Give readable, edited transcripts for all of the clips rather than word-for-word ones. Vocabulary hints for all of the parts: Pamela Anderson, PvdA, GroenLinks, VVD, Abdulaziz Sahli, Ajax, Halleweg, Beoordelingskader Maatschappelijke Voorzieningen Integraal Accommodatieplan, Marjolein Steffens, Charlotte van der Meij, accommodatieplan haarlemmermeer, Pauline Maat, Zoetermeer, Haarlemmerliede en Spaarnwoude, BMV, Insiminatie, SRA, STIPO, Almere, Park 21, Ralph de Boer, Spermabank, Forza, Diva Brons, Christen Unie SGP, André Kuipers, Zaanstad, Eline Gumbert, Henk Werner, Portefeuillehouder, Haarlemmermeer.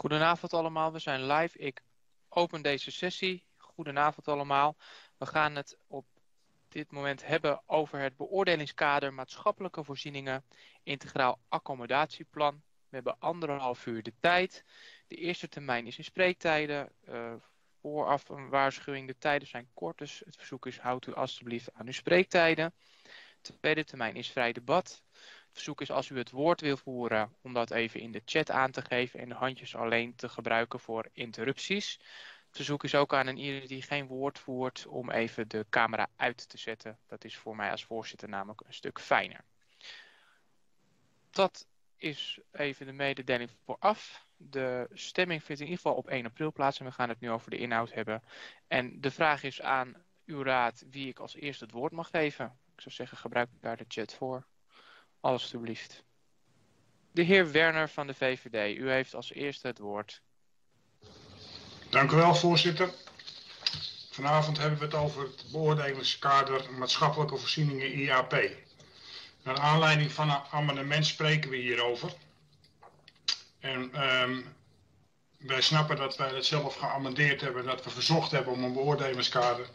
Goedenavond allemaal, we zijn live. Ik open deze sessie. Goedenavond allemaal. We gaan het op dit moment hebben over het beoordelingskader maatschappelijke voorzieningen integraal accommodatieplan. We hebben 1,5 uur de tijd. De eerste termijn is in spreektijden. Vooraf een waarschuwing, de tijden zijn kort, dus het verzoek is houdt u alstublieft aan uw spreektijden. De tweede termijn is vrij debat. Het verzoek is als u het woord wil voeren om dat even in de chat aan te geven en de handjes alleen te gebruiken voor interrupties. Het verzoek is ook aan ieder die geen woord voert om even de camera uit te zetten. Dat is voor mij als voorzitter namelijk een stuk fijner. Dat is even de mededeling vooraf. De stemming vindt in ieder geval op 1 april plaats en we gaan het nu over de inhoud hebben. En de vraag is aan uw raad wie ik als eerste het woord mag geven. Ik zou zeggen, gebruik daar de chat voor. Alstublieft. De heer Werner van de VVD, u heeft als eerste het woord. Dank u wel, voorzitter. Vanavond hebben we het over het beoordelingskader maatschappelijke voorzieningen IAP. Naar aanleiding van een amendement spreken we hierover. En wij snappen dat wij dat zelf geamendeerd hebben, dat we verzocht hebben om een beoordelingskader.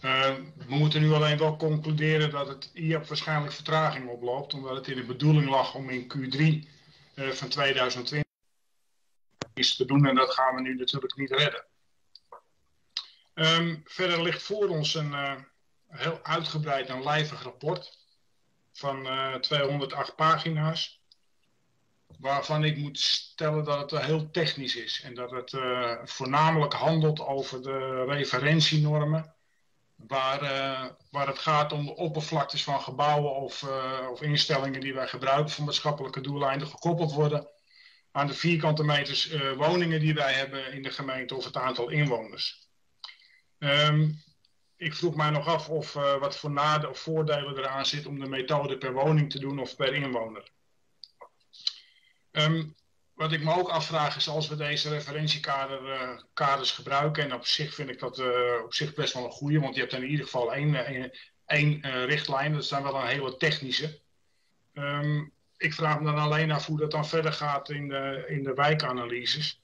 We moeten nu alleen wel concluderen dat het IAP waarschijnlijk vertraging oploopt, omdat het in de bedoeling lag om in Q3 van 2020 iets te doen en dat gaan we nu natuurlijk niet redden. Verder ligt voor ons een heel uitgebreid en lijvig rapport van 208 pagina's. Waarvan ik moet stellen dat het wel heel technisch is. En dat het voornamelijk handelt over de referentienormen. Waar het gaat om de oppervlaktes van gebouwen of instellingen die wij gebruiken voor maatschappelijke doeleinden gekoppeld worden. Aan de vierkante meters woningen die wij hebben in de gemeente of het aantal inwoners. Ik vroeg mij nog af of wat voor nadelen of voordelen eraan zitten om de methode per woning te doen of per inwoner. Wat ik me ook afvraag is als we deze referentiekaders gebruiken, en op zich vind ik dat op zich best wel een goede, want je hebt in ieder geval één richtlijn, dat is dan wel een hele technische. Ik vraag me dan alleen af hoe dat dan verder gaat in de wijkanalyses.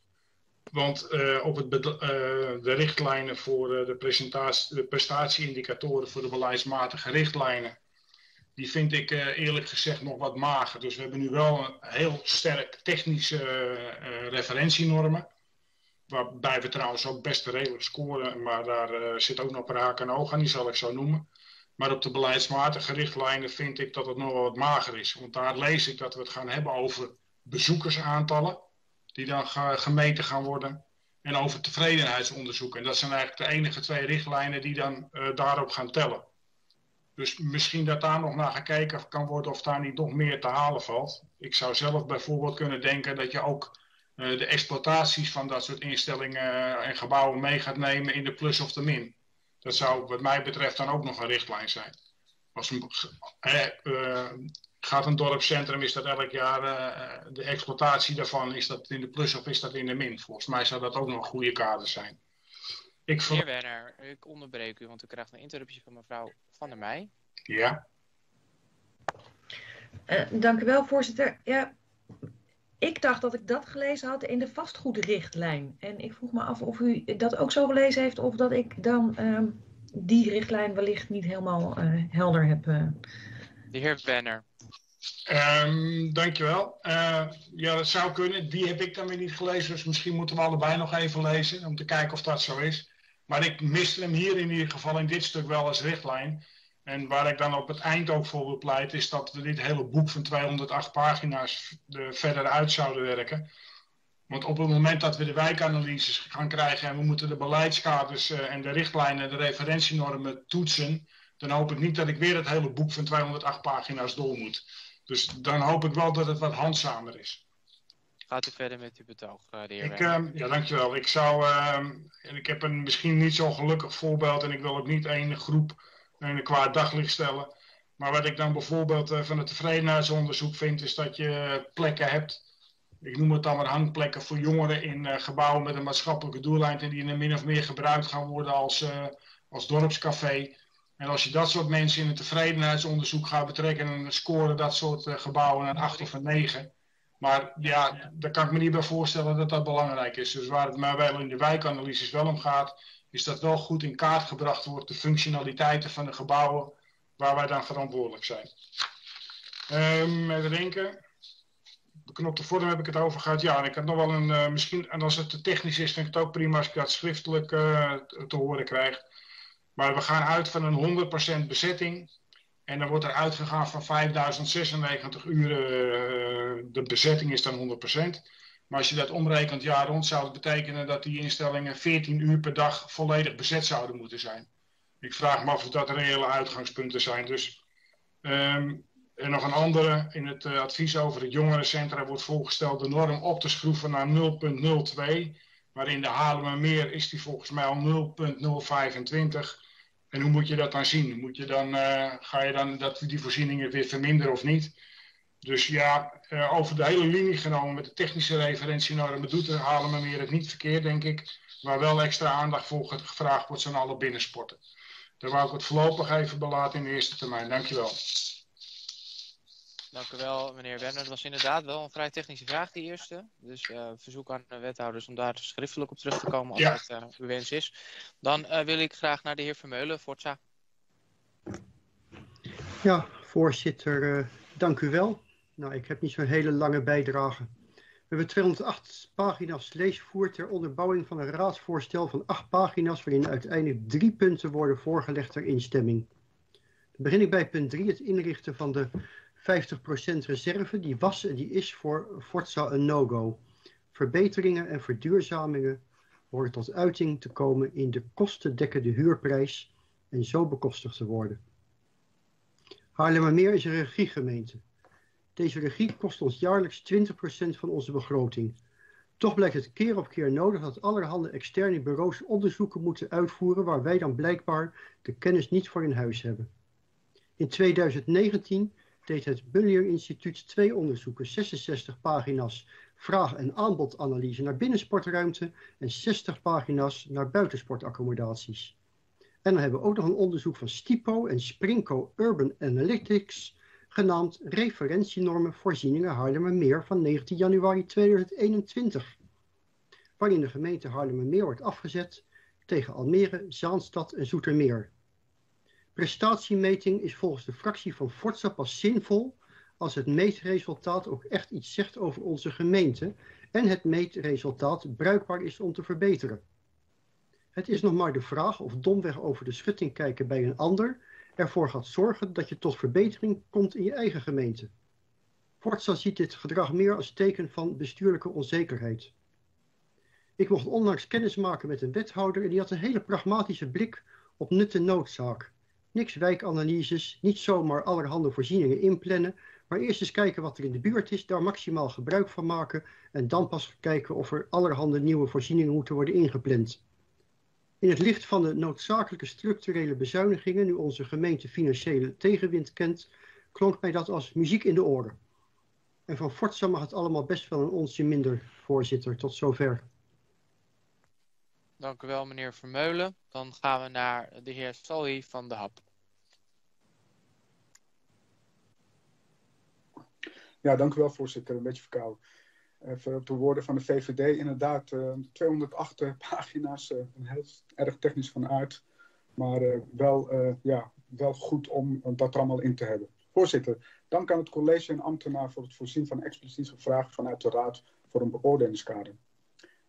Want op de richtlijnen voor de prestatieindicatoren voor de beleidsmatige richtlijnen, die vind ik eerlijk gezegd nog wat mager. Dus we hebben nu wel een heel sterk technische referentienormen. Waarbij we trouwens ook best redelijk scoren. Maar daar zit ook nog raak en oog aan, die zal ik zo noemen. Maar op de beleidsmatige richtlijnen vind ik dat het nog wel wat mager is. Want daar lees ik dat we het gaan hebben over bezoekersaantallen. Die dan gemeten gaan worden. En over tevredenheidsonderzoek. En dat zijn eigenlijk de enige twee richtlijnen die dan daarop gaan tellen. Dus misschien dat daar nog naar gekeken kan worden of daar niet nog meer te halen valt. Ik zou zelf bijvoorbeeld kunnen denken dat je ook de exploitaties van dat soort instellingen en gebouwen mee gaat nemen in de plus of de min. Dat zou wat mij betreft dan ook nog een richtlijn zijn. Als gaat een dorpscentrum, is dat elk jaar de exploitatie daarvan, is dat in de plus of is dat in de min? Volgens mij zou dat ook nog een goede kader zijn. Meneer Werner, ik onderbreek u, want u krijgt een interruptie van mevrouw Van der Meij. Ja. Dank u wel, voorzitter. Ja, ik dacht dat ik dat gelezen had in de vastgoedrichtlijn. En ik vroeg me af of u dat ook zo gelezen heeft of dat ik dan die richtlijn wellicht niet helemaal helder heb. De heer Werner. Dankjewel. Ja, dat zou kunnen. Die heb ik dan weer niet gelezen, dus misschien moeten we allebei nog even lezen om te kijken of dat zo is. Maar ik miste hem hier in ieder geval in dit stuk wel als richtlijn. En waar ik dan op het eind ook voor wil pleiten is dat we dit hele boek van 208 pagina's verder uit zouden werken. Want op het moment dat we de wijkanalyses gaan krijgen en we moeten de beleidskaders en de richtlijnen en de referentienormen toetsen, dan hoop ik niet dat ik weer het hele boek van 208 pagina's door moet. Dus dan hoop ik wel dat het wat handzamer is. Gaat u verder met uw betoog, de heer Werner? Ja, dankjewel. Ik heb een misschien niet zo gelukkig voorbeeld en ik wil ook niet één groep qua daglicht stellen. Maar wat ik dan bijvoorbeeld van het tevredenheidsonderzoek vind, is dat je plekken hebt, ik noem het dan maar hangplekken voor jongeren in gebouwen met een maatschappelijke doeleind en die in min of meer gebruikt gaan worden als dorpscafé. En als je dat soort mensen in een tevredenheidsonderzoek gaat betrekken en scoren dat soort gebouwen een 8 of een 9, Maar ja, daar kan ik me niet bij voorstellen dat dat belangrijk is. Dus waar het mij wel in de wijkanalyses wel om gaat, is dat wel goed in kaart gebracht wordt de functionaliteiten van de gebouwen waar wij dan verantwoordelijk zijn. Even denken. Beknopte vorm heb ik het over gehad. Ja, en ik had nog wel een, misschien, en als het te technisch is, vind ik het ook prima als ik dat schriftelijk te horen krijg. Maar we gaan uit van een 100% bezetting. En dan wordt er uitgegaan van 5096 uren. De bezetting is dan 100%. Maar als je dat omrekent jaar rond, zou het betekenen dat die instellingen 14 uur per dag volledig bezet zouden moeten zijn. Ik vraag me af of dat reële uitgangspunten zijn. Dus, en nog een andere, in het advies over het jongerencentra wordt voorgesteld de norm op te schroeven naar 0,02. Maar in de Haarlemmermeer is die volgens mij al 0,025. En hoe moet je dat dan zien? Moet je dan, ga je dan dat die voorzieningen weer verminderen of niet? Dus ja, over de hele linie genomen met de technische referentienormen doet de Haarlemmermeer het niet verkeerd, denk ik. Waar wel extra aandacht voor gevraagd wordt zijn alle binnensporten. Daar wou ik het voorlopig even belaten in de eerste termijn. Dankjewel. Dank u wel, meneer Werner. Dat was inderdaad wel een vrij technische vraag, die eerste. Dus verzoek aan de wethouders om daar schriftelijk op terug te komen als ja, dat uw wens is. Dan wil ik graag naar de heer Vermeulen, Forza. Ja, voorzitter, dank u wel. Nou, ik heb niet zo'n hele lange bijdrage. We hebben 208 pagina's leesvoer ter onderbouwing van een raadsvoorstel van 8 pagina's, waarin uiteindelijk 3 punten worden voorgelegd ter instemming. Dan begin ik bij punt 3, het inrichten van de 50% reserve, die was en die is voor Forza een no-go. Verbeteringen en verduurzamingen horen tot uiting te komen in de kostendekkende huurprijs en zo bekostigd te worden. Haarlemmermeer is een regiegemeente. Deze regie kost ons jaarlijks 20% van onze begroting. Toch blijkt het keer op keer nodig dat allerhande externe bureaus onderzoeken moeten uitvoeren waar wij dan blijkbaar de kennis niet voor in huis hebben. In 2019... deed het Bullion Instituut 2 onderzoeken, 66 pagina's vraag- en aanbodanalyse naar binnensportruimte en 60 pagina's naar buitensportaccommodaties. En dan hebben we ook nog een onderzoek van STIPO en Spring Co Urban Analytics, genaamd Referentienormen Voorzieningen Haarlemmermeer van 19 januari 2021, waarin de gemeente Haarlemmermeer wordt afgezet tegen Almere, Zaanstad en Zoetermeer. Prestatiemeting is volgens de fractie van Forza pas zinvol als het meetresultaat ook echt iets zegt over onze gemeente en het meetresultaat bruikbaar is om te verbeteren. Het is nog maar de vraag of domweg over de schutting kijken bij een ander ervoor gaat zorgen dat je tot verbetering komt in je eigen gemeente. Forza ziet dit gedrag meer als teken van bestuurlijke onzekerheid. Ik mocht onlangs kennis maken met een wethouder en die had een hele pragmatische blik op nut en noodzaak. Niks wijkanalyses, niet zomaar allerhande voorzieningen inplannen, maar eerst eens kijken wat er in de buurt is, daar maximaal gebruik van maken en dan pas kijken of er allerhande nieuwe voorzieningen moeten worden ingepland. In het licht van de noodzakelijke structurele bezuinigingen, nu onze gemeente financiële tegenwind kent, klonk mij dat als muziek in de oren. En van Forza mag het allemaal best wel een onsje minder, voorzitter. Tot zover. Dank u wel, meneer Vermeulen. Dan gaan we naar de heer Sahli van de HAP. Ja, dank u wel, voorzitter. Een beetje verkouden. Even op de woorden van de VVD. Inderdaad, 208 pagina's. Een heel erg technisch van aard. Maar wel goed om dat er allemaal in te hebben. Voorzitter, dank aan het college en ambtenaar voor het voorzien van expliciete vragen vanuit de Raad voor een beoordelingskader.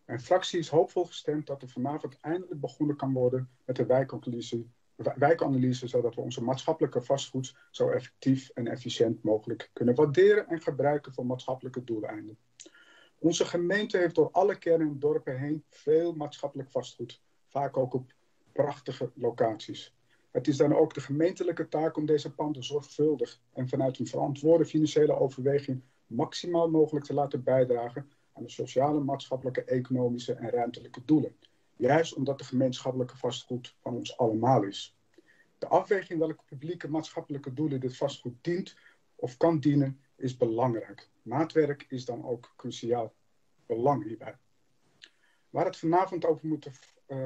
Mijn fractie is hoopvol gestemd dat er vanavond eindelijk begonnen kan worden met de wijkanalyse, zodat we onze maatschappelijke vastgoed zo effectief en efficiënt mogelijk kunnen waarderen en gebruiken voor maatschappelijke doeleinden. Onze gemeente heeft door alle kernen en dorpen heen veel maatschappelijk vastgoed, vaak ook op prachtige locaties. Het is dan ook de gemeentelijke taak om deze panden zorgvuldig en vanuit een verantwoorde financiële overweging maximaal mogelijk te laten bijdragen aan de sociale, maatschappelijke, economische en ruimtelijke doelen. Juist omdat de gemeenschappelijke vastgoed van ons allemaal is. De afweging welke publieke maatschappelijke doelen dit vastgoed dient of kan dienen, is belangrijk. Maatwerk is dan ook cruciaal belang hierbij. Waar het vanavond over moet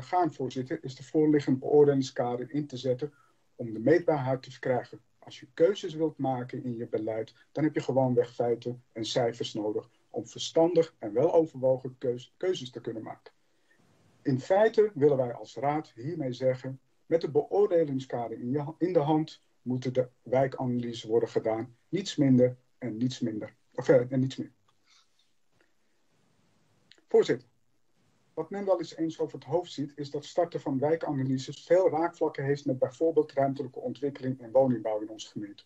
gaan, voorzitter, is de voorliggende beoordelingskader in te zetten om de meetbaarheid te verkrijgen. Als je keuzes wilt maken in je beleid, dan heb je gewoonweg feiten en cijfers nodig om verstandig en weloverwogen keuzes te kunnen maken. In feite willen wij als raad hiermee zeggen, met de beoordelingskader in de hand moeten de wijkanalyses worden gedaan. Niets minder en niets minder. Niets meer. Voorzitter, wat men wel eens over het hoofd ziet, is dat starten van wijkanalyses veel raakvlakken heeft met bijvoorbeeld ruimtelijke ontwikkeling en woningbouw in onze gemeente.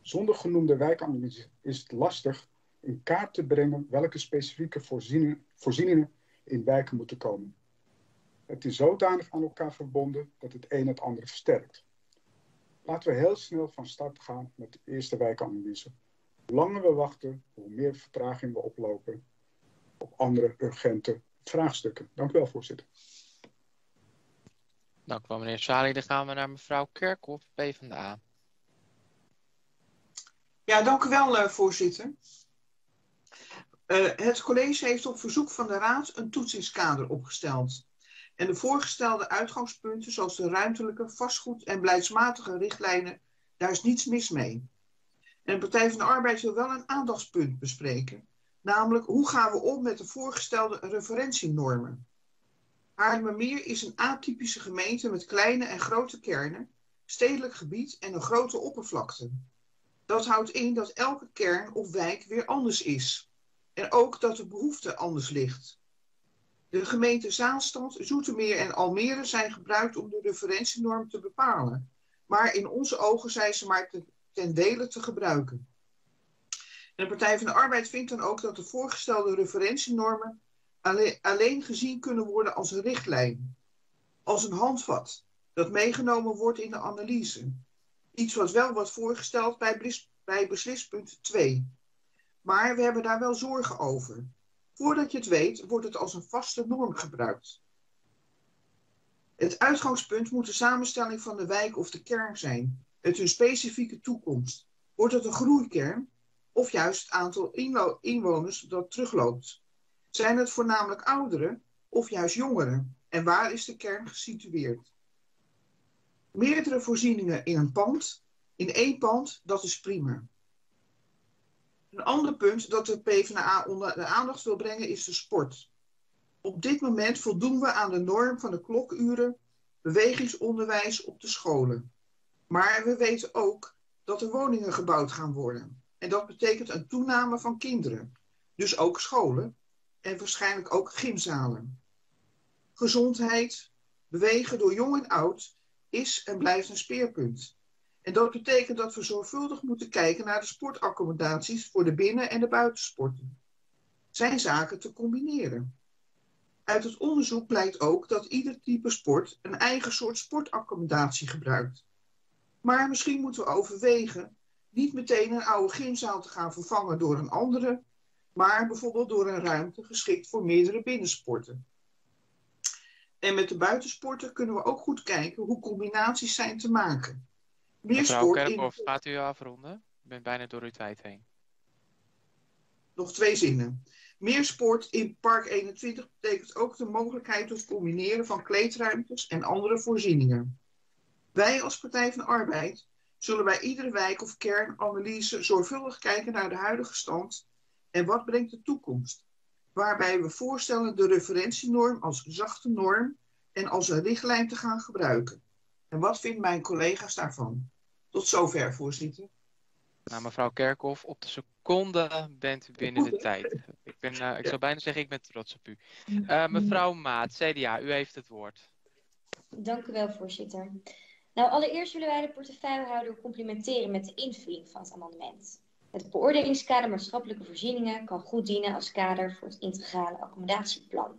Zonder genoemde wijkanalyse is het lastig in kaart te brengen welke specifieke voorzieningen in wijken moeten komen. Het is zodanig aan elkaar verbonden dat het een het andere versterkt. Laten we heel snel van start gaan met de eerste wijkanalyse. Hoe langer we wachten, hoe meer vertraging we oplopen op andere urgente vraagstukken. Dank u wel, voorzitter. Dank u wel, meneer Sahli. Dan gaan we naar mevrouw Kerkhoff, PvdA. Ja, dank u wel, voorzitter. Het college heeft op verzoek van de raad een toetsingskader opgesteld. En de voorgestelde uitgangspunten, zoals de ruimtelijke, vastgoed- en beleidsmatige richtlijnen, daar is niets mis mee. En de Partij van de Arbeid wil wel een aandachtspunt bespreken. Namelijk, hoe gaan we om met de voorgestelde referentienormen? Haarlemmermeer is een atypische gemeente met kleine en grote kernen, stedelijk gebied en een grote oppervlakte. Dat houdt in dat elke kern of wijk weer anders is. En ook dat de behoefte anders ligt. De gemeenten Zaanstad, Zoetermeer en Almere zijn gebruikt om de referentienorm te bepalen. Maar in onze ogen zijn ze maar ten dele te gebruiken. En de Partij van de Arbeid vindt dan ook dat de voorgestelde referentienormen alleen gezien kunnen worden als een richtlijn. Als een handvat dat meegenomen wordt in de analyse. Iets wat wel wordt voorgesteld bij beslispunt 2. Maar we hebben daar wel zorgen over. Voordat je het weet, wordt het als een vaste norm gebruikt. Het uitgangspunt moet de samenstelling van de wijk of de kern zijn. Het hun specifieke toekomst. Wordt het een groeikern? Of juist het aantal inwoners dat terugloopt? Zijn het voornamelijk ouderen of juist jongeren? En waar is de kern gesitueerd? Meerdere voorzieningen in een pand, in één pand, dat is prima. Een ander punt dat de PvdA onder de aandacht wil brengen is de sport. Op dit moment voldoen we aan de norm van de klokuren, bewegingsonderwijs op de scholen. Maar we weten ook dat er woningen gebouwd gaan worden. En dat betekent een toename van kinderen. Dus ook scholen en waarschijnlijk ook gymzalen. Gezondheid, bewegen door jong en oud, is en blijft een speerpunt. En dat betekent dat we zorgvuldig moeten kijken naar de sportaccommodaties voor de binnen- en de buitensporten. Zijn zaken te combineren. Uit het onderzoek blijkt ook dat ieder type sport een eigen soort sportaccommodatie gebruikt. Maar misschien moeten we overwegen niet meteen een oude gymzaal te gaan vervangen door een andere, maar bijvoorbeeld door een ruimte geschikt voor meerdere binnensporten. En met de buitensporten kunnen we ook goed kijken hoe combinaties zijn te maken. Mevrouw Kerkhoff, gaat u afronden? Ik ben bijna door uw tijd heen. Nog twee zinnen. Meer sport in Park 21 betekent ook de mogelijkheid tot combineren van kleedruimtes en andere voorzieningen. Wij als Partij van de Arbeid zullen bij iedere wijk of kernanalyse zorgvuldig kijken naar de huidige stand en wat brengt de toekomst. Waarbij we voorstellen de referentienorm als zachte norm en als een richtlijn te gaan gebruiken. En wat vindt mijn collega's daarvan? Tot zover, voorzitter. Nou, mevrouw Kerkhoff, op de seconde bent u binnen de tijd. Ik zou bijna zeggen, ik ben trots op u. Mevrouw Maat, CDA, u heeft het woord. Dank u wel, voorzitter. Nou, allereerst willen wij de portefeuillehouder complimenteren met de invulling van het amendement. Het beoordelingskader maatschappelijke voorzieningen kan goed dienen als kader voor het integrale accommodatieplan.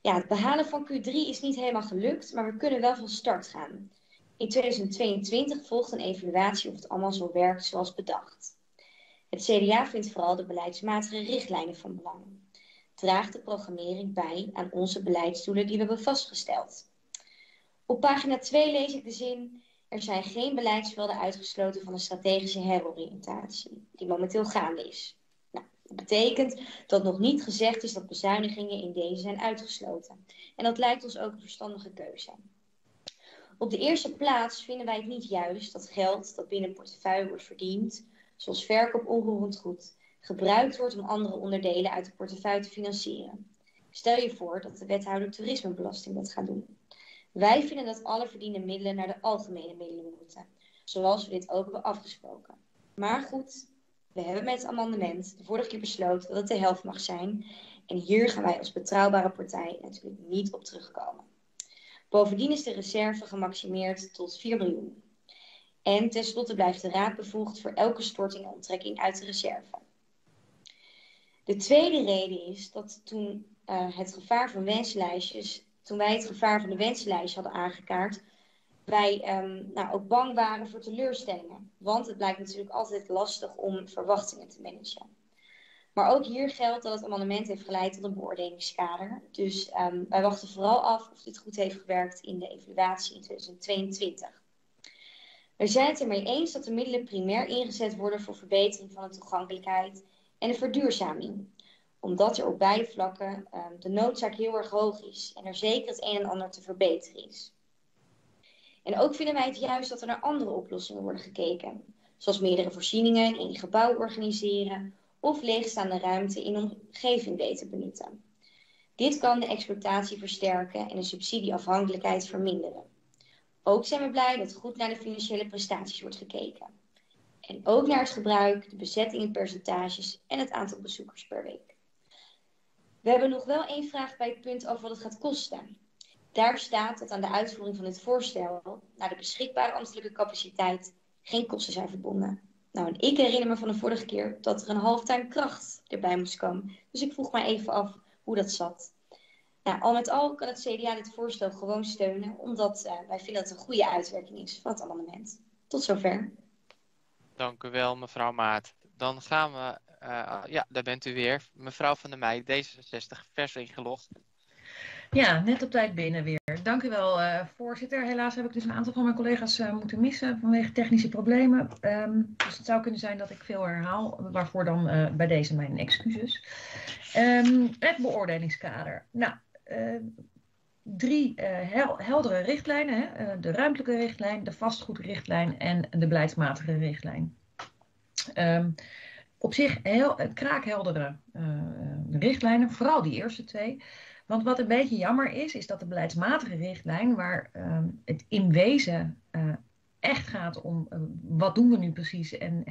Ja, het behalen van Q3 is niet helemaal gelukt, maar we kunnen wel van start gaan. In 2022 volgt een evaluatie of het allemaal zo werkt zoals bedacht. Het CDA vindt vooral de beleidsmatige richtlijnen van belang. Draagt de programmering bij aan onze beleidsdoelen die we hebben vastgesteld. Op pagina 2 lees ik de zin: er zijn geen beleidsvelden uitgesloten van de strategische heroriëntatie die momenteel gaande is. Dat betekent dat nog niet gezegd is dat bezuinigingen in deze zijn uitgesloten. En dat lijkt ons ook een verstandige keuze. Op de eerste plaats vinden wij het niet juist dat geld dat binnen portefeuille wordt verdiend, zoals verkoop onroerend goed, gebruikt wordt om andere onderdelen uit de portefeuille te financieren. Stel je voor dat de wethouder toerismebelasting dat gaat doen. Wij vinden dat alle verdiende middelen naar de algemene middelen moeten, zoals we dit ook hebben afgesproken. Maar goed, we hebben met het amendement de vorige keer besloten dat het de helft mag zijn. En hier gaan wij als betrouwbare partij natuurlijk niet op terugkomen. Bovendien is de reserve gemaximeerd tot 4 miljoen. En tenslotte blijft de Raad bevoegd voor elke storting en onttrekking uit de reserve. De tweede reden is dat toen wij het gevaar van de wensenlijstjes hadden aangekaart, wij ook bang waren voor teleurstellingen. Want het blijkt natuurlijk altijd lastig om verwachtingen te managen. Maar ook hier geldt dat het amendement heeft geleid tot een beoordelingskader. Dus wij wachten vooral af of dit goed heeft gewerkt in de evaluatie in 2022. We zijn het ermee eens dat de middelen primair ingezet worden voor verbetering van de toegankelijkheid en de verduurzaming. Omdat er op beide vlakken de noodzaak heel erg hoog is en er zeker het een en ander te verbeteren is. En ook vinden wij het juist dat er naar andere oplossingen worden gekeken. Zoals meerdere voorzieningen in een gebouw organiseren of leegstaande ruimte in de omgeving beter benutten. Dit kan de exploitatie versterken en de subsidieafhankelijkheid verminderen. Ook zijn we blij dat goed naar de financiële prestaties wordt gekeken. En ook naar het gebruik, de bezettingenpercentages en het aantal bezoekers per week. We hebben nog wel één vraag bij het punt over wat het gaat kosten. Daar staat dat aan de uitvoering van dit voorstel, naar de beschikbare ambtelijke capaciteit, geen kosten zijn verbonden. Nou, en ik herinner me van de vorige keer dat er een halftime kracht erbij moest komen. Dus ik vroeg mij even af hoe dat zat. Nou, al met al kan het CDA dit voorstel gewoon steunen, omdat wij vinden dat het een goede uitwerking is van het amendement. Tot zover. Dank u wel, mevrouw Maat. Dan gaan we, daar bent u weer. Mevrouw van der Meij, D66, vers ingelogd. Ja, net op tijd binnen weer. Dank u wel, voorzitter. Helaas heb ik dus een aantal van mijn collega's moeten missen vanwege technische problemen. Dus het zou kunnen zijn dat ik veel herhaal, waarvoor dan bij deze mijn excuses. Het beoordelingskader. Nou, drie heldere richtlijnen. Hè? De ruimtelijke richtlijn, de vastgoedrichtlijn en de beleidsmatige richtlijn. Op zich kraakheldere richtlijnen, vooral die eerste twee. Want wat een beetje jammer is, is dat de beleidsmatige richtlijn, waar het in wezen echt gaat om wat doen we nu precies en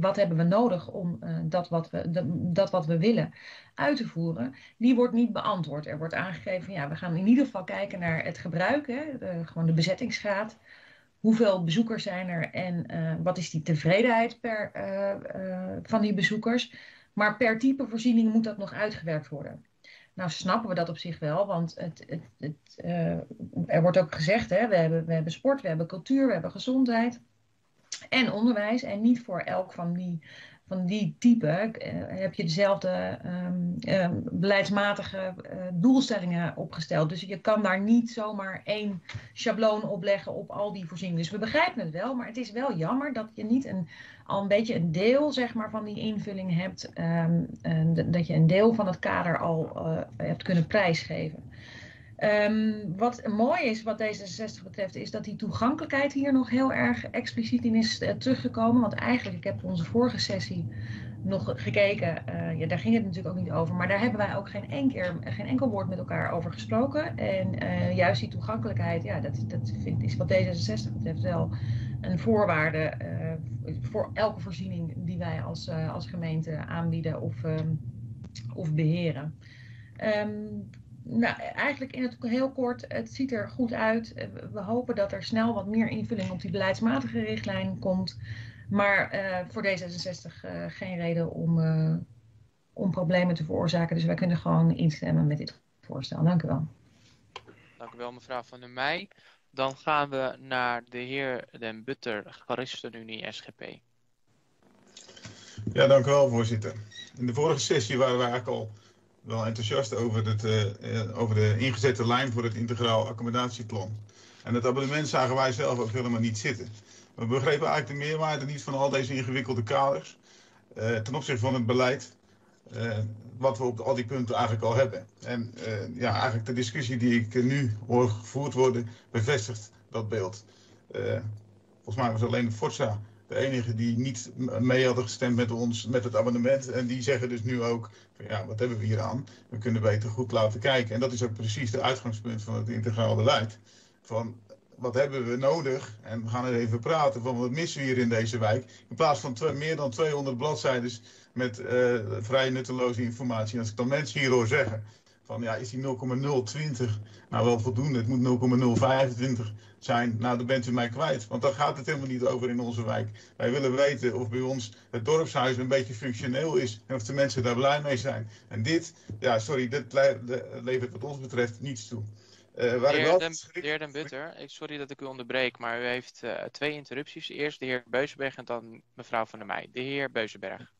wat hebben we nodig om dat wat we willen uit te voeren, die wordt niet beantwoord. Er wordt aangegeven, ja, we gaan in ieder geval kijken naar het gebruik, hè, gewoon de bezettingsgraad. Hoeveel bezoekers zijn er en wat is die tevredenheid van die bezoekers. Maar per type voorziening moet dat nog uitgewerkt worden. Nou snappen we dat op zich wel, want er wordt ook gezegd, hè, we hebben sport, we hebben cultuur, we hebben gezondheid en onderwijs. En niet voor elk van die type heb je dezelfde beleidsmatige doelstellingen opgesteld. Dus je kan daar niet zomaar één schabloon opleggen op al die voorzieningen. Dus we begrijpen het wel, maar het is wel jammer dat je niet al een beetje een deel, zeg maar, van die invulling hebt. Dat je een deel van het kader al hebt kunnen prijsgeven. Wat mooi is wat D66 betreft is dat die toegankelijkheid hier nog heel erg expliciet in is teruggekomen. Want eigenlijk, ik heb onze vorige sessie nog gekeken, daar ging het natuurlijk ook niet over. Maar daar hebben wij ook geen enkel woord met elkaar over gesproken. En juist die toegankelijkheid, ja, dat is wat D66 betreft wel een voorwaarde voor elke voorziening die wij als gemeente aanbieden of beheren. Nou, eigenlijk in het heel kort, het ziet er goed uit. We hopen dat er snel wat meer invulling op die beleidsmatige richtlijn komt. Maar voor D66 geen reden om problemen te veroorzaken. Dus wij kunnen gewoon instemmen met dit voorstel. Dank u wel. Dank u wel, mevrouw van der Meij. Dan gaan we naar de heer Den Butter, Christen Unie SGP. Ja, dank u wel, voorzitter. In de vorige sessie waren we eigenlijk al wel enthousiast over de ingezette lijn voor het integraal accommodatieplan. En het abonnement zagen wij zelf ook helemaal niet zitten. We begrepen eigenlijk de meerwaarde niet van al deze ingewikkelde kaders ten opzichte van het beleid wat we op al die punten eigenlijk al hebben. En eigenlijk de discussie die ik nu hoor gevoerd worden bevestigt dat beeld. Volgens mij was alleen Forza de enigen die niet mee hadden gestemd met ons, met het abonnement. En die zeggen dus nu ook, van, ja, wat hebben we hier aan? We kunnen beter goed laten kijken. En dat is ook precies het uitgangspunt van het integraal beleid. Van, wat hebben we nodig? En we gaan er even praten van wat missen we hier in deze wijk. In plaats van meer dan 200 bladzijden met vrij nutteloze informatie. En als ik dan mensen hier hoor zeggen van ja, is die 0,020 nou wel voldoende? Het moet 0,025 zijn. Nou, dan bent u mij kwijt. Want daar gaat het helemaal niet over in onze wijk. Wij willen weten of bij ons het dorpshuis een beetje functioneel is. En of de mensen daar blij mee zijn. En dit, ja sorry, dit levert wat ons betreft niets toe. Heer Den Butter, sorry dat ik u onderbreek, maar u heeft twee interrupties. Eerst de heer Beusenberg en dan mevrouw van der Meij. De heer Beusenberg.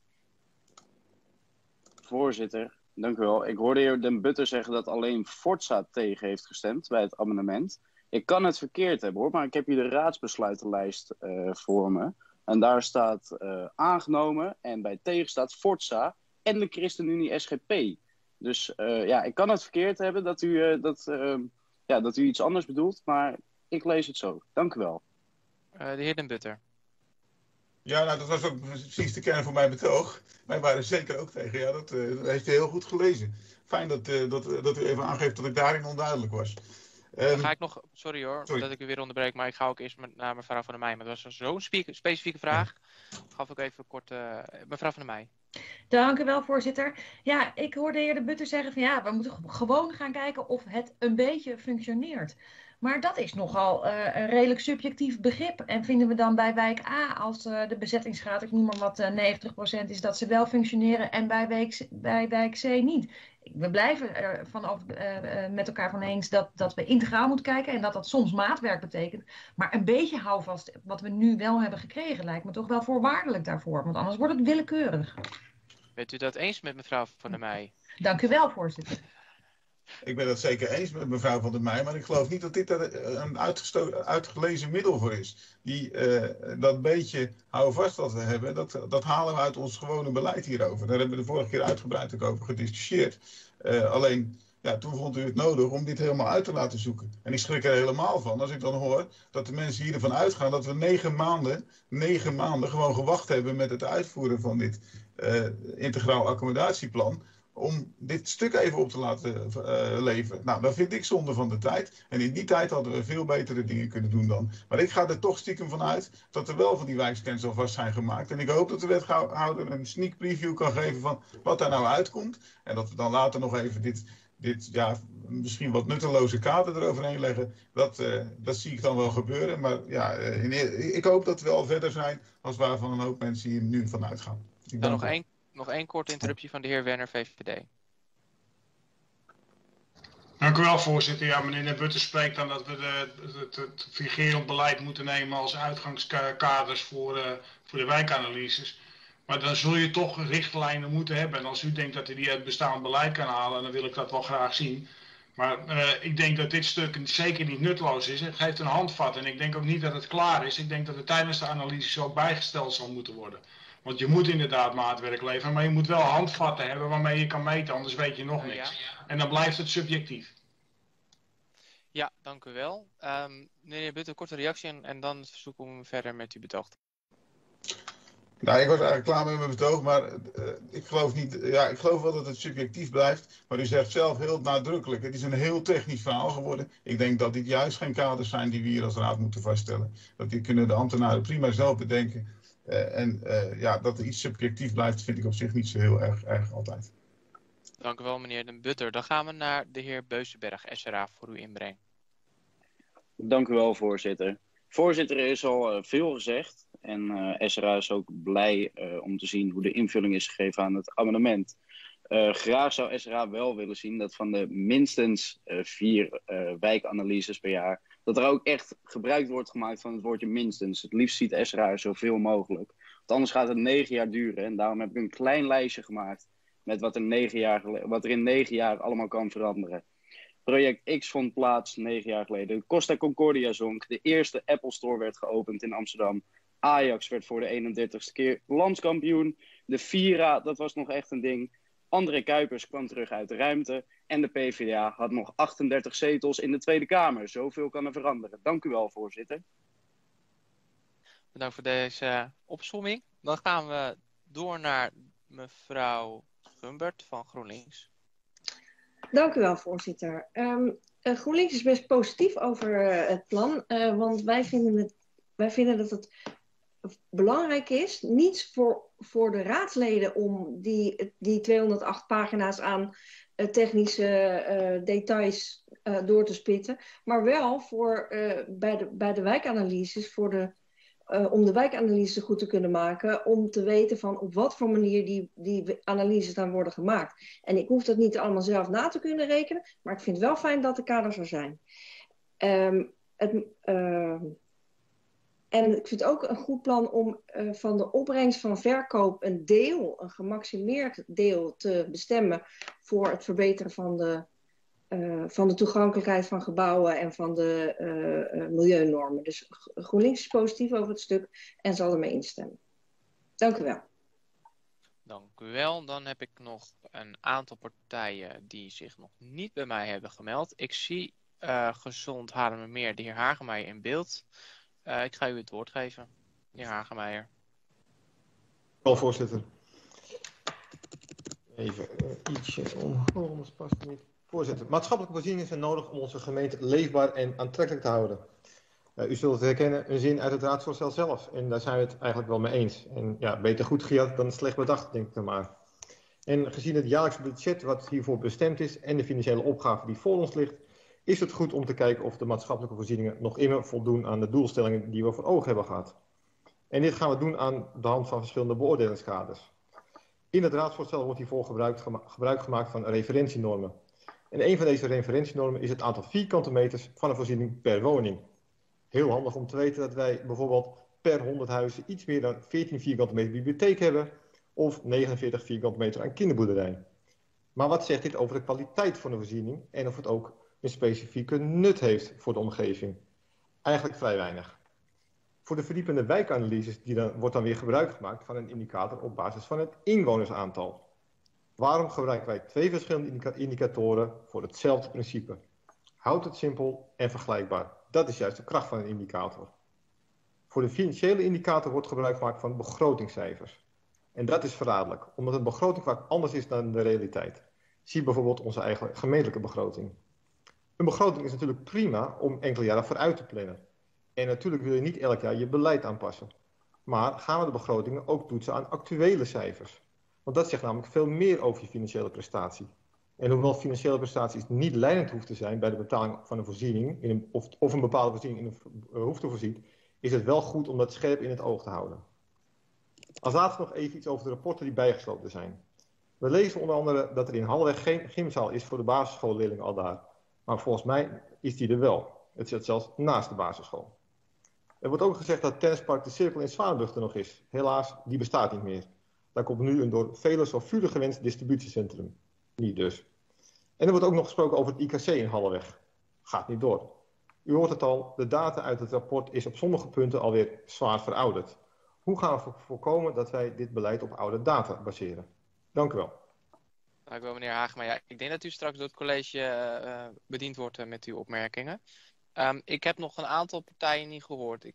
Voorzitter, dank u wel. Ik hoorde heer Den Butter zeggen dat alleen Forza tegen heeft gestemd bij het amendement. Ik kan het verkeerd hebben hoor, maar ik heb hier de raadsbesluitenlijst voor me. En daar staat aangenomen en bij tegen staat Forza en de Christen Unie SGP. Dus ja, ik kan het verkeerd hebben dat u dat u iets anders bedoelt, maar ik lees het zo. Dank u wel. De heer Den Butter. Ja, nou, dat was ook precies de kern van mijn betoog. Wij waren zeker ook tegen. Ja, dat heeft u heel goed gelezen. Fijn dat u even aangeeft dat ik daarin onduidelijk was. Dan ga ik nog, sorry hoor, dat ik u weer onderbreek, maar ik ga ook eerst naar mevrouw van der Meij. Maar dat was zo'n specifieke vraag. Gaf ik even kort, mevrouw van der Meij. Dank u wel, voorzitter. Ja, ik hoorde de heer De Butter zeggen van ja, we moeten gewoon gaan kijken of het een beetje functioneert. Maar dat is nogal een redelijk subjectief begrip. En vinden we dan bij wijk A, als de bezettingsgraad, ik noem maar wat, 90% is, dat ze wel functioneren en bij wijk C niet. We blijven er met elkaar van eens dat we integraal moeten kijken en dat soms maatwerk betekent. Maar een beetje houvast wat we nu wel hebben gekregen lijkt me toch wel voorwaardelijk daarvoor. Want anders wordt het willekeurig. Bent u dat eens met mevrouw van der Meij? Dank u wel, voorzitter. Ik ben dat zeker eens met mevrouw van der Meij, maar ik geloof niet dat dit een uitgelezen middel voor is. Dat beetje houden vast wat we hebben, dat halen we uit ons gewone beleid hierover. Daar hebben we de vorige keer uitgebreid ook over gediscussieerd. Alleen, ja, toen vond u het nodig om dit helemaal uit te laten zoeken. En ik schrik er helemaal van als ik dan hoor dat de mensen hier ervan uitgaan dat we 9 maanden gewoon gewacht hebben met het uitvoeren van dit integraal accommodatieplan. Om dit stuk even op te laten leven. Nou, dat vind ik zonde van de tijd. En in die tijd hadden we veel betere dingen kunnen doen dan. Maar ik ga er toch stiekem van uit dat er wel van die wijkscans alvast zijn gemaakt. En ik hoop dat de wethouder een sneak preview kan geven van wat daar nou uitkomt. En dat we dan later nog even dit ja, misschien wat nutteloze kader eroverheen leggen. Dat zie ik dan wel gebeuren. Maar ja, ik hoop dat we al verder zijn als waarvan een hoop mensen hier nu van uitgaan. Dan nog één. Nog één korte interruptie van de heer Werner, VVD. Dank u wel, voorzitter. Ja, meneer Den Butter spreekt dan dat we het vigerend beleid moeten nemen als uitgangskaders voor de wijkanalyses. Maar dan zul je toch richtlijnen moeten hebben. En als u denkt dat u die uit bestaand beleid kan halen, dan wil ik dat wel graag zien. Maar ik denk dat dit stuk zeker niet nutteloos is. Het geeft een handvat. En ik denk ook niet dat het klaar is. Ik denk dat het tijdens de analyses ook bijgesteld zal moeten worden. Want je moet inderdaad maatwerk leveren, maar je moet wel handvatten hebben waarmee je kan meten, anders weet je nog niks. Ja. En dan blijft het subjectief. Ja, dank u wel. Meneer Butter, een korte reactie en dan het verzoek om verder met uw betoog. Nou, ik was eigenlijk klaar met mijn betoog, maar ik geloof niet. Ja, ik geloof wel dat het subjectief blijft, maar u zegt zelf heel nadrukkelijk. Het is een heel technisch verhaal geworden. Ik denk dat dit juist geen kaders zijn die we hier als raad moeten vaststellen. Dat die kunnen de ambtenaren prima zelf bedenken. Ja, dat er iets subjectief blijft, vind ik op zich niet zo heel erg altijd. Dank u wel, meneer Den Butter. Dan gaan we naar de heer Beusenberg, SRA, voor uw inbreng. Dank u wel, voorzitter. Voorzitter, er is al veel gezegd. En SRA is ook blij om te zien hoe de invulling is gegeven aan het amendement. Graag zou SRA wel willen zien dat van de minstens 4 wijkanalyses per jaar, dat er ook echt gebruik wordt gemaakt van het woordje minstens. Het liefst ziet SRA zoveel mogelijk. Want anders gaat het 9 jaar duren. En daarom heb ik een klein lijstje gemaakt met wat er in 9 jaar allemaal kan veranderen. Project X vond plaats 9 jaar geleden. De Costa Concordia zonk. De eerste Apple Store werd geopend in Amsterdam. Ajax werd voor de 31ste keer landskampioen. De Vira, dat was nog echt een ding. André Kuipers kwam terug uit de ruimte en de PvdA had nog 38 zetels in de Tweede Kamer. Zoveel kan er veranderen. Dank u wel, voorzitter. Bedankt voor deze opzomming. Dan gaan we door naar mevrouw Gumbert van GroenLinks. Dank u wel, voorzitter. GroenLinks is best positief over het plan, want wij vinden dat het belangrijk is, niet voor de raadsleden om die 208 pagina's aan technische details door te spitten, maar wel voor, bij de wijkanalyses, om de wijkanalyse goed te kunnen maken, om te weten van op wat voor manier die analyses dan worden gemaakt. En ik hoef dat niet allemaal zelf na te kunnen rekenen, maar ik vind het wel fijn dat de kaders er zijn. En ik vind het ook een goed plan om van de opbrengst van verkoop een gemaximeerd deel te bestemmen voor het verbeteren van de toegankelijkheid van gebouwen en van de milieunormen. Dus GroenLinks is positief over het stuk en zal ermee instemmen. Dank u wel. Dank u wel. Dan heb ik nog een aantal partijen die zich nog niet bij mij hebben gemeld. Ik zie Gezond Haarlemmermeer, de heer Hagemeijer, in beeld. Ik ga u het woord geven, meneer Hagemeijer. Wel, voorzitter. Even ietsje omhoog, anders past het niet. Voorzitter, maatschappelijke voorzieningen zijn nodig om onze gemeente leefbaar en aantrekkelijk te houden. U zult het herkennen, een zin uit het raadsvoorstel zelf. En daar zijn we het eigenlijk wel mee eens. En ja, beter goed gejat dan slecht bedacht, denk ik dan maar. En gezien het jaarlijks budget wat hiervoor bestemd is en de financiële opgave die voor ons ligt, is het goed om te kijken of de maatschappelijke voorzieningen nog immer voldoen aan de doelstellingen die we voor ogen hebben gehad. En dit gaan we doen aan de hand van verschillende beoordelingskaders. In het raadsvoorstel wordt hiervoor gebruik gemaakt van referentienormen. En een van deze referentienormen is het aantal vierkante meters van een voorziening per woning. Heel handig om te weten dat wij bijvoorbeeld per 100 huizen iets meer dan 14 vierkante meter bibliotheek hebben of 49 vierkante meter aan kinderboerderij. Maar wat zegt dit over de kwaliteit van de voorziening en of het ook een specifieke nut heeft voor de omgeving? Eigenlijk vrij weinig. Voor de verdiepende wijkanalyses wordt dan weer gebruik gemaakt van een indicator op basis van het inwonersaantal. Waarom gebruiken wij twee verschillende indicatoren voor hetzelfde principe? Houd het simpel en vergelijkbaar. Dat is juist de kracht van een indicator. Voor de financiële indicator wordt gebruik gemaakt van begrotingscijfers. En dat is verraderlijk, omdat een begroting vaak anders is dan de realiteit. Zie bijvoorbeeld onze eigen gemeentelijke begroting. Een begroting is natuurlijk prima om enkele jaren vooruit te plannen. En natuurlijk wil je niet elk jaar je beleid aanpassen. Maar gaan we de begrotingen ook toetsen aan actuele cijfers? Want dat zegt namelijk veel meer over je financiële prestatie. En hoewel financiële prestaties niet leidend hoeft te zijn bij de betaling van een voorziening, of een bepaalde voorziening in een behoefte voorziet, is het wel goed om dat scherp in het oog te houden. Als laatste nog even iets over de rapporten die bijgesloten zijn. We lezen onder andere dat er in Halleweg geen gymzaal is voor de basisschoolleerlingen aldaar. Maar volgens mij is die er wel. Het zit zelfs naast de basisschool. Er wordt ook gezegd dat tennispark De Cirkel in Zwanenburg er nog is. Helaas, die bestaat niet meer. Daar komt nu een door velen zo vurig gewenst distributiecentrum. Niet dus. En er wordt ook nog gesproken over het IKC in Halleweg. Gaat niet door. U hoort het al, de data uit het rapport is op sommige punten alweer zwaar verouderd. Hoe gaan we voorkomen dat wij dit beleid op oude data baseren? Dank u wel. Dank u wel, meneer Hagemeijer. Ja, ik denk dat u straks door het college bediend wordt met uw opmerkingen. Ik heb nog een aantal partijen niet gehoord. Ik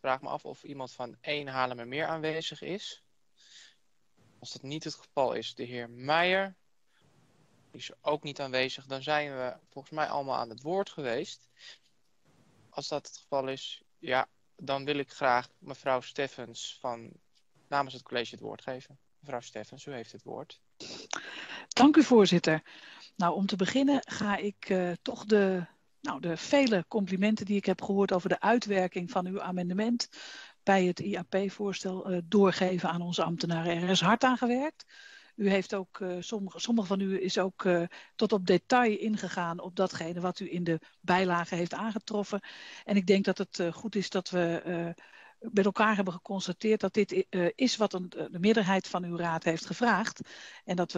vraag me af of iemand van één Haarlemmermeer aanwezig is. Als dat niet het geval is, de heer Meijer is ook niet aanwezig. Dan zijn we volgens mij allemaal aan het woord geweest. Als dat het geval is, ja, dan wil ik graag mevrouw Steffens namens het college het woord geven. Mevrouw Steffens, u heeft het woord. Dank u, voorzitter. Nou, om te beginnen ga ik toch de vele complimenten die ik heb gehoord over de uitwerking van uw amendement bij het IAP-voorstel doorgeven aan onze ambtenaren. Er is hard aan gewerkt. U heeft ook, sommige van u is ook tot op detail ingegaan op datgene wat u in de bijlage heeft aangetroffen. En ik denk dat het goed is dat we met elkaar hebben geconstateerd dat dit is wat de meerderheid van uw raad heeft gevraagd. En dat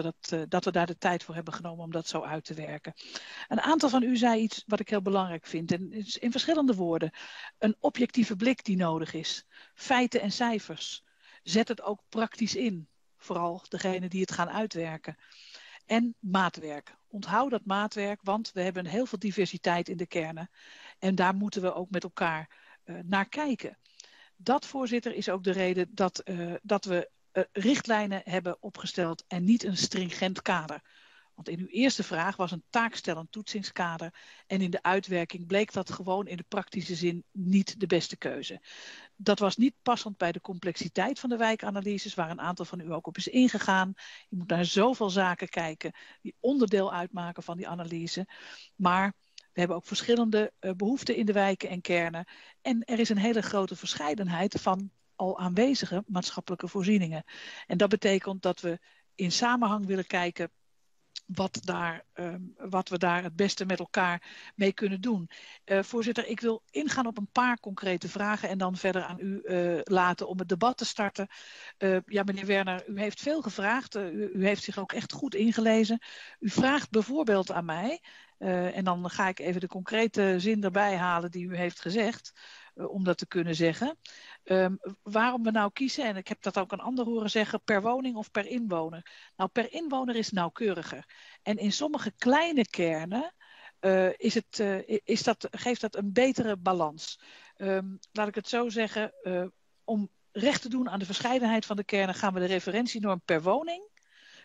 we daar de tijd voor hebben genomen om dat zo uit te werken. Een aantal van u zei iets wat ik heel belangrijk vind. En in verschillende woorden. Een objectieve blik die nodig is. Feiten en cijfers. Zet het ook praktisch in. Vooral degenen die het gaan uitwerken. En maatwerk. Onthoud dat maatwerk, want we hebben heel veel diversiteit in de kernen. En daar moeten we ook met elkaar naar kijken. Dat, voorzitter, is ook de reden dat we richtlijnen hebben opgesteld en niet een stringent kader. Want in uw eerste vraag was een taakstellend toetsingskader en in de uitwerking bleek dat gewoon in de praktische zin niet de beste keuze. Dat was niet passend bij de complexiteit van de wijkanalyses, waar een aantal van u ook op is ingegaan. Je moet naar zoveel zaken kijken die onderdeel uitmaken van die analyse. Maar we hebben ook verschillende behoeften in de wijken en kernen. En er is een hele grote verscheidenheid van al aanwezige maatschappelijke voorzieningen. En dat betekent dat we in samenhang willen kijken wat we daar het beste met elkaar mee kunnen doen. Voorzitter, ik wil ingaan op een paar concrete vragen en dan verder aan u laten om het debat te starten. Ja, meneer Werner, u heeft veel gevraagd. U heeft zich ook echt goed ingelezen. U vraagt bijvoorbeeld aan mij, en dan ga ik even de concrete zin erbij halen die u heeft gezegd, om dat te kunnen zeggen. Waarom we nou kiezen, en ik heb dat ook een ander horen zeggen, per woning of per inwoner. Nou, per inwoner is nauwkeuriger. En in sommige kleine kernen geeft dat een betere balans. Laat ik het zo zeggen, om recht te doen aan de verscheidenheid van de kernen gaan we de referentienorm per woning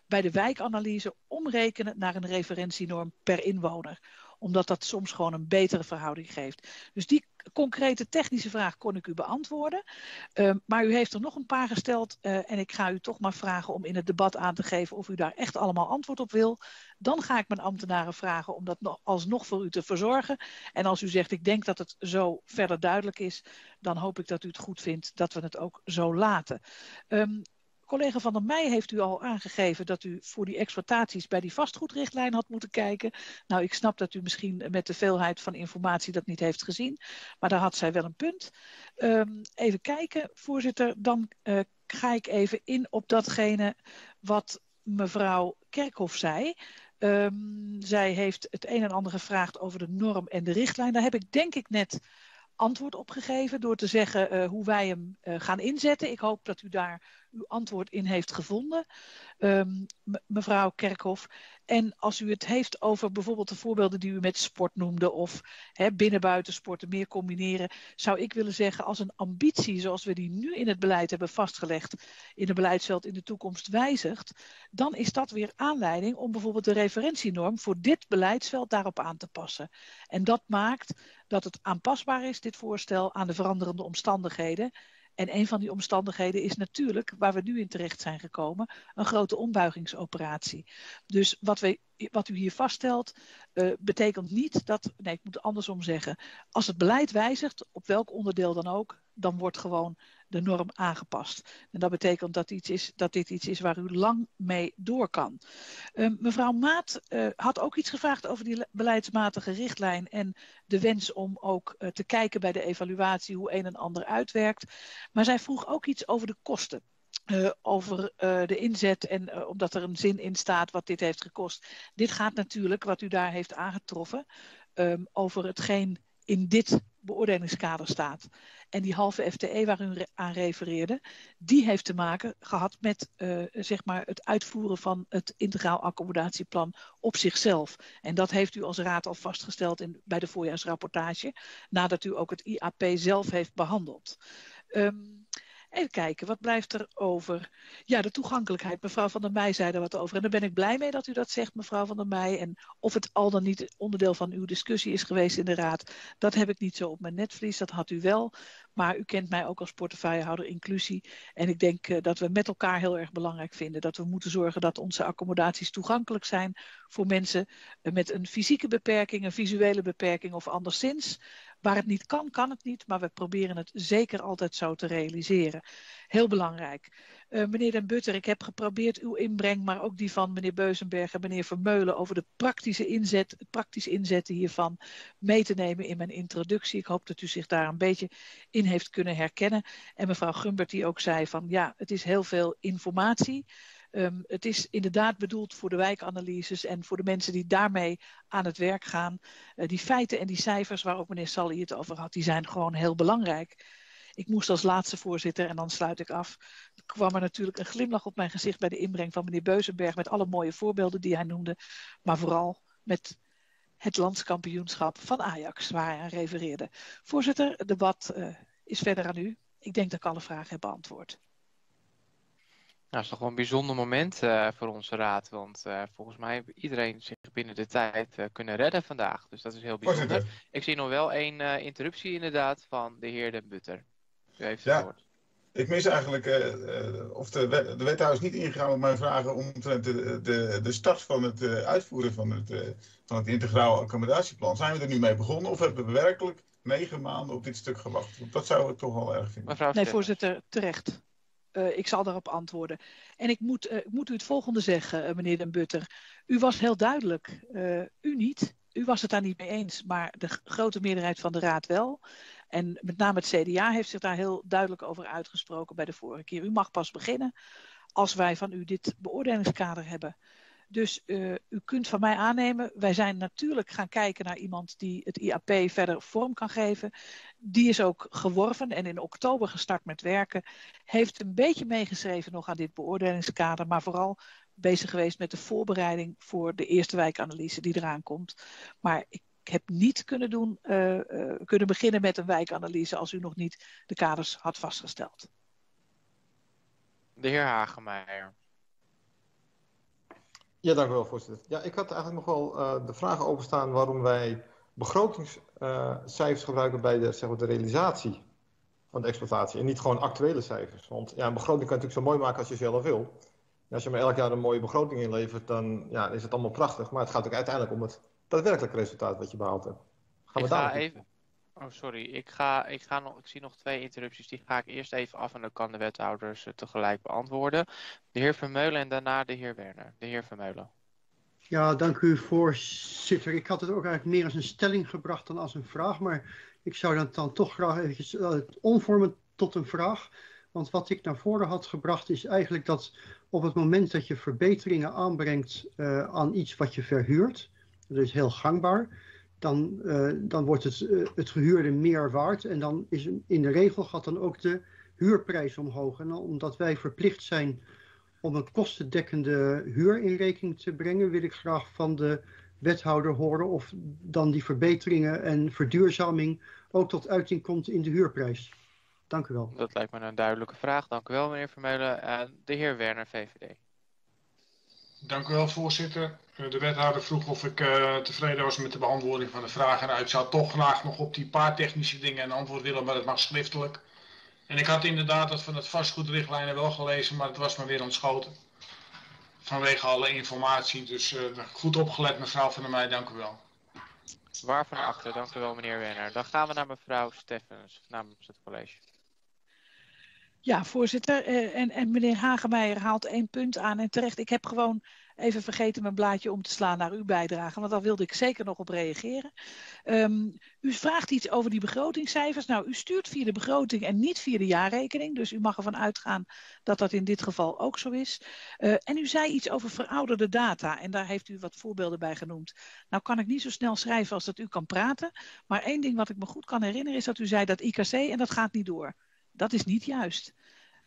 bij de wijkanalyse omrekenen naar een referentienorm per inwoner. Omdat dat soms gewoon een betere verhouding geeft. Dus die concrete technische vraag kon ik u beantwoorden. Maar u heeft er nog een paar gesteld. En ik ga u toch maar vragen om in het debat aan te geven of u daar echt allemaal antwoord op wil. Dan ga ik mijn ambtenaren vragen om dat alsnog voor u te verzorgen. En als u zegt, ik denk dat het zo verder duidelijk is, dan hoop ik dat u het goed vindt dat we het ook zo laten. Collega Van der Meij heeft u al aangegeven dat u voor die exploitaties bij die vastgoedrichtlijn had moeten kijken. Nou, ik snap dat u misschien met de veelheid van informatie dat niet heeft gezien. Maar daar had zij wel een punt. Even kijken, voorzitter. Dan ga ik even in op datgene wat mevrouw Kerkhoff zei. Zij heeft het een en ander gevraagd over de norm en de richtlijn. Daar heb ik denk ik net antwoord opgegeven door te zeggen hoe wij hem gaan inzetten. Ik hoop dat u daar uw antwoord in heeft gevonden, mevrouw Kerkhoff. En als u het heeft over bijvoorbeeld de voorbeelden die u met sport noemde of binnen-buiten sporten, meer combineren, zou ik willen zeggen als een ambitie zoals we die nu in het beleid hebben vastgelegd, in het beleidsveld in de toekomst wijzigt, dan is dat weer aanleiding om bijvoorbeeld de referentienorm voor dit beleidsveld daarop aan te passen. En dat maakt dat het aanpasbaar is, dit voorstel, aan de veranderende omstandigheden. En een van die omstandigheden is natuurlijk, waar we nu in terecht zijn gekomen, een grote ombuigingsoperatie. Dus wat u hier vaststelt, betekent niet dat, nee, ik moet andersom zeggen, als het beleid wijzigt, op welk onderdeel dan ook, dan wordt gewoon de norm aangepast. En dat betekent dat dit iets is waar u lang mee door kan. Mevrouw Maat had ook iets gevraagd over die beleidsmatige richtlijn en de wens om ook te kijken bij de evaluatie hoe een en ander uitwerkt. Maar zij vroeg ook iets over de kosten. Over de inzet en omdat er een zin in staat wat dit heeft gekost. Dit gaat natuurlijk, wat u daar heeft aangetroffen, over hetgeen in dit beoordelingskader staat. En die halve FTE waar u aan refereerde, die heeft te maken gehad met zeg maar het uitvoeren van het integraal accommodatieplan op zichzelf. En dat heeft u als raad al vastgesteld bij de voorjaarsrapportage, nadat u ook het IAP zelf heeft behandeld. Even kijken, wat blijft er over? Ja, de toegankelijkheid. Mevrouw Van der Meij zei er wat over. En daar ben ik blij mee dat u dat zegt, mevrouw Van der Meij. En of het al dan niet onderdeel van uw discussie is geweest in de raad, dat heb ik niet zo op mijn netvlies. Dat had u wel. Maar u kent mij ook als portefeuillehouder inclusie. En ik denk dat we met elkaar heel erg belangrijk vinden dat we moeten zorgen dat onze accommodaties toegankelijk zijn voor mensen met een fysieke beperking, een visuele beperking of anderszins. Waar het niet kan, kan het niet. Maar we proberen het zeker altijd zo te realiseren. Heel belangrijk. Meneer den Butter, ik heb geprobeerd uw inbreng, maar ook die van meneer Beusenberg en meneer Vermeulen over de praktische inzetten hiervan mee te nemen in mijn introductie. Ik hoop dat u zich daar een beetje in heeft kunnen herkennen. En mevrouw Gumbert die ook zei van ja, het is heel veel informatie. Het is inderdaad bedoeld voor de wijkanalyses en voor de mensen die daarmee aan het werk gaan. Die feiten en die cijfers waar ook meneer Sahli het over had, die zijn gewoon heel belangrijk. Ik moest als laatste, voorzitter, en dan sluit ik af, kwam er natuurlijk een glimlach op mijn gezicht bij de inbreng van meneer Beusenberg met alle mooie voorbeelden die hij noemde. Maar vooral met het landskampioenschap van Ajax, waar hij aan refereerde. Voorzitter, het debat is verder aan u. Ik denk dat ik alle vragen heb beantwoord. Nou, dat is toch wel een bijzonder moment voor onze raad. Want volgens mij heeft iedereen zich binnen de tijd kunnen redden vandaag. Dus dat is heel bijzonder. Voorzitter. Ik zie nog wel één interruptie inderdaad van de heer Den Butter. U heeft het woord. Ik mis eigenlijk of de wethouder is niet ingegaan op mijn vragen omtrent de start van het uitvoeren van het integraal accommodatieplan. Zijn we er nu mee begonnen of hebben we werkelijk 9 maanden op dit stuk gewacht? Want dat zou ik toch wel erg vinden. Mevrouw Steffens. Nee, voorzitter, terecht. Ik zal daarop antwoorden. En ik moet u het volgende zeggen, meneer Den Butter. U was heel duidelijk, u niet. U was het daar niet mee eens, maar de grote meerderheid van de raad wel. En met name het CDA heeft zich daar heel duidelijk over uitgesproken bij de vorige keer. U mag pas beginnen als wij van u dit beoordelingskader hebben. Dus u kunt van mij aannemen, wij zijn natuurlijk gaan kijken naar iemand die het IAP verder vorm kan geven. Die is ook geworven en in oktober gestart met werken. Heeft een beetje meegeschreven nog aan dit beoordelingskader, maar vooral bezig geweest met de voorbereiding voor de eerste wijkanalyse die eraan komt. Maar ik heb niet kunnen beginnen met een wijkanalyse als u nog niet de kaders had vastgesteld. De heer Hagemeijer. Ja, dank u wel, voorzitter. Ja, ik had eigenlijk nog wel de vraag openstaan waarom wij begrotingscijfers gebruiken bij de realisatie van de exploitatie. En niet gewoon actuele cijfers. Want ja, een begroting kan je natuurlijk zo mooi maken als je zelf wil. En als je maar elk jaar een mooie begroting inlevert, dan ja, is het allemaal prachtig. Maar het gaat ook uiteindelijk om het daadwerkelijk resultaat wat je behaald hebt. Gaan we daar even... Oh, sorry. Ik zie nog 2 interrupties. Die ga ik eerst even af en dan kan de wethouders tegelijk beantwoorden. De heer Vermeulen en daarna de heer Werner. De heer Vermeulen. Ja, dank u voorzitter. Ik had het ook eigenlijk meer als een stelling gebracht dan als een vraag. Maar ik zou dat dan toch graag eventjes omvormen tot een vraag. Want wat ik naar voren had gebracht is eigenlijk dat op het moment dat je verbeteringen aanbrengt aan iets wat je verhuurt. Dat is heel gangbaar. Dan wordt het gehuurde meer waard. En dan is in de regel gaat dan ook de huurprijs omhoog. En omdat wij verplicht zijn om een kostendekkende huur in rekening te brengen, wil ik graag van de wethouder horen of dan die verbeteringen en verduurzaming ook tot uiting komt in de huurprijs. Dank u wel. Dat lijkt me een duidelijke vraag. Dank u wel, meneer Vermeulen. De heer Werner, VVD. Dank u wel, voorzitter. De wethouder vroeg of ik tevreden was met de beantwoording van de vraag. En ik zou toch graag nog op die paar technische dingen een antwoord willen, maar dat mag schriftelijk. En ik had inderdaad dat van het vastgoedrichtlijnen wel gelezen, maar het was me weer ontschoten. Vanwege alle informatie. Dus goed opgelet, mevrouw van der Meij. Dank u wel. Waar van achter. Dank u wel, meneer Werner. Dan gaan we naar mevrouw Steffens namens het college. Ja, voorzitter. En meneer Hagemeijer haalt 1 punt aan. En terecht, ik heb gewoon even vergeten mijn blaadje om te slaan naar uw bijdrage. Want daar wilde ik zeker nog op reageren. U vraagt iets over die begrotingscijfers. Nou, u stuurt via de begroting en niet via de jaarrekening. Dus u mag ervan uitgaan dat dat in dit geval ook zo is. En u zei iets over verouderde data. En daar heeft u wat voorbeelden bij genoemd. Nou kan ik niet zo snel schrijven als dat u kan praten. Maar 1 ding wat ik me goed kan herinneren is dat u zei dat IKC en dat gaat niet door. Dat is niet juist.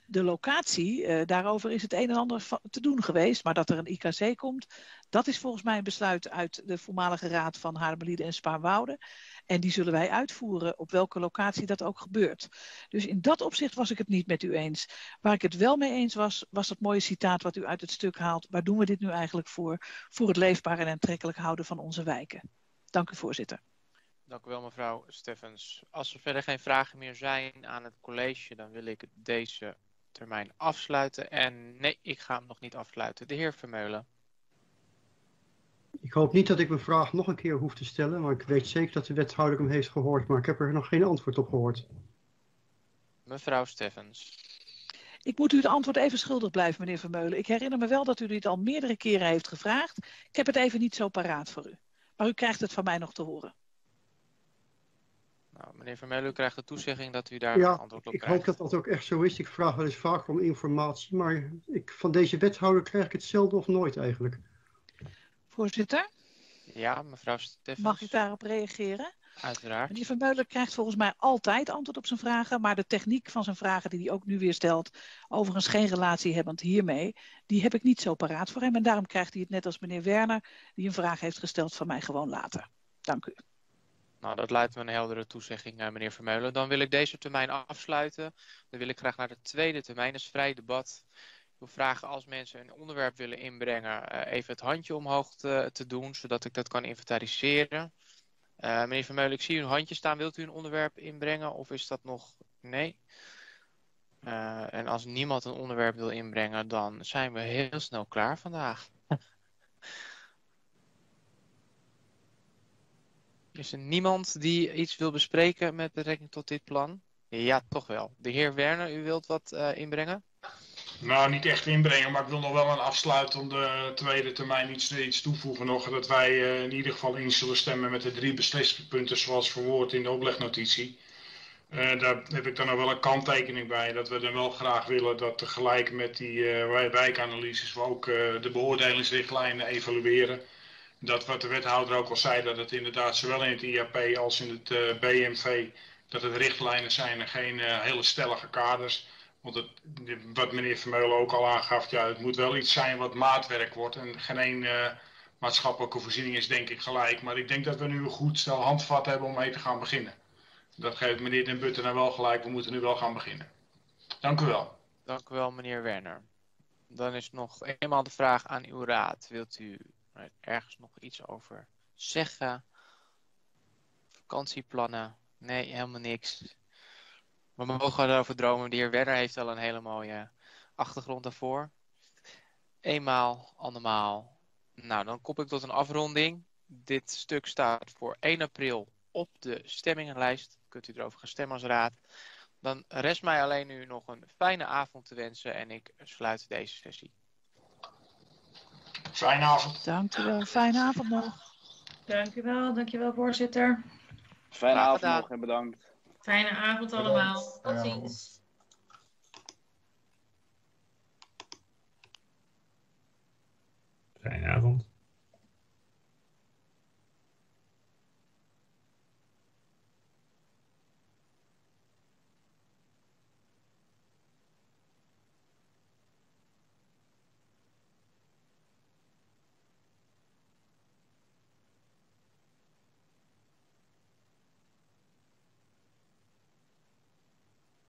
De locatie, daarover is het een en ander te doen geweest. Maar dat er een IKC komt, dat is volgens mij een besluit uit de voormalige raad van Haarlemmerliede en Spaarnwoude. En die zullen wij uitvoeren op welke locatie dat ook gebeurt. Dus in dat opzicht was ik het niet met u eens. Waar ik het wel mee eens was, was dat mooie citaat wat u uit het stuk haalt. Waar doen we dit nu eigenlijk voor? Voor het leefbaar en aantrekkelijk houden van onze wijken. Dank u, voorzitter. Dank u wel, mevrouw Steffens. Als er verder geen vragen meer zijn aan het college, dan wil ik deze termijn afsluiten. En nee, ik ga hem nog niet afsluiten. De heer Vermeulen. Ik hoop niet dat ik mijn vraag nog een keer hoef te stellen, want ik weet zeker dat de wethouder hem heeft gehoord, maar ik heb er nog geen antwoord op gehoord. Mevrouw Steffens. Ik moet u het antwoord even schuldig blijven, meneer Vermeulen. Ik herinner me wel dat u dit al meerdere keren heeft gevraagd. Ik heb het even niet zo paraat voor u. Maar u krijgt het van mij nog te horen. Nou, meneer Vermeulen, u krijgt de toezegging dat u daar een antwoord op krijgt. Ik hoop dat dat ook echt zo is. Ik vraag wel eens vaker om informatie, maar van deze wethouder krijg ik het zelden of nooit eigenlijk. Voorzitter? Ja, mevrouw Steffens. Mag ik daarop reageren? Uiteraard. Meneer Vermeulen krijgt volgens mij altijd antwoord op zijn vragen, maar de techniek van zijn vragen die hij ook nu weer stelt, overigens geen relatie hebbend hiermee, die heb ik niet zo paraat voor hem. En daarom krijgt hij het net als meneer Werner, die een vraag heeft gesteld, van mij gewoon later. Dank u. Nou, dat lijkt me een heldere toezegging, meneer Vermeulen. Dan wil ik deze termijn afsluiten. Dan wil ik graag naar de tweede termijn. Dat is vrij debat. Ik wil vragen als mensen een onderwerp willen inbrengen, even het handje omhoog te doen, zodat ik dat kan inventariseren. Meneer Vermeulen, ik zie uw handje staan. Wilt u een onderwerp inbrengen of is dat nog... Nee. En als niemand een onderwerp wil inbrengen, dan zijn we heel snel klaar vandaag. Is er niemand die iets wil bespreken met betrekking tot dit plan? Ja, toch wel. De heer Werner, u wilt wat inbrengen? Nou, niet echt inbrengen, maar ik wil nog wel een afsluitende tweede termijn iets toevoegen nog. Dat wij in ieder geval in zullen stemmen met de 3 beslissingspunten zoals verwoord in de oplegnotitie. Daar heb ik dan nog wel een kanttekening bij. Dat we dan wel graag willen dat tegelijk met die wijkanalyses we ook de beoordelingsrichtlijnen evalueren. Dat wat de wethouder ook al zei, dat het inderdaad zowel in het IAP als in het BMV, dat het richtlijnen zijn en geen hele stellige kaders. Want het, wat meneer Vermeulen ook al aangaf, ja, het moet wel iets zijn wat maatwerk wordt. En geen één maatschappelijke voorziening is denk ik gelijk. Maar ik denk dat we nu een goed stel handvat hebben om mee te gaan beginnen. Dat geeft meneer den Butter dan wel gelijk, we moeten nu wel gaan beginnen. Dank u wel. Dank u wel, meneer Werner. Dan is nog eenmaal de vraag aan uw raad. Wilt u ergens nog iets over zeggen? Vakantieplannen? Nee, helemaal niks. We mogen erover dromen. De heer Werner heeft al een hele mooie achtergrond daarvoor. Eenmaal, andermaal. Nou, dan kom ik tot een afronding. Dit stuk staat voor 1 april op de stemmingenlijst. Kunt u erover gaan stemmen als raad. Dan rest mij alleen nu nog een fijne avond te wensen en ik sluit deze sessie. Fijne avond. Dank u wel. Fijne avond nog. Dank u wel, voorzitter. Fijne avond nog en bedankt. Fijne avond allemaal. Tot ziens. Fijne avond.